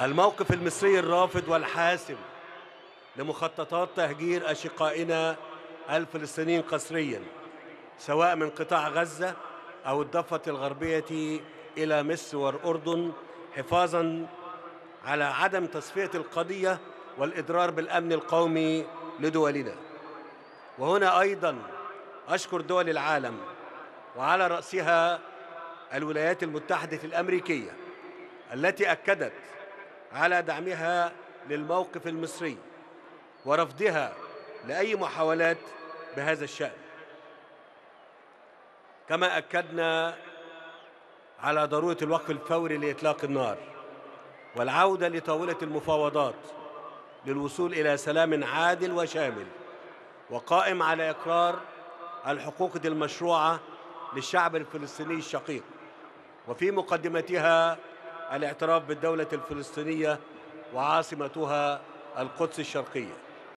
الموقف المصري الرافض والحاسم لمخططات تهجير أشقائنا الفلسطينيين قسريا سواء من قطاع غزة أو الضفة الغربية إلى مصر والأردن، حفاظاً على عدم تصفية القضية والإضرار بالأمن القومي لدولنا. وهنا أيضاً أشكر دول العالم وعلى رأسها الولايات المتحدة الأمريكية التي أكدت على دعمها للموقف المصري ورفضها لأي محاولات بهذا الشأن، كما أكدنا على ضرورة الوقف الفوري لإطلاق النار والعودة لطاولة المفاوضات للوصول إلى سلام عادل وشامل وقائم على إقرار الحقوق المشروعة للشعب الفلسطيني الشقيق، وفي مقدمتها الاعتراف بالدولة الفلسطينية وعاصمتها القدس الشرقية.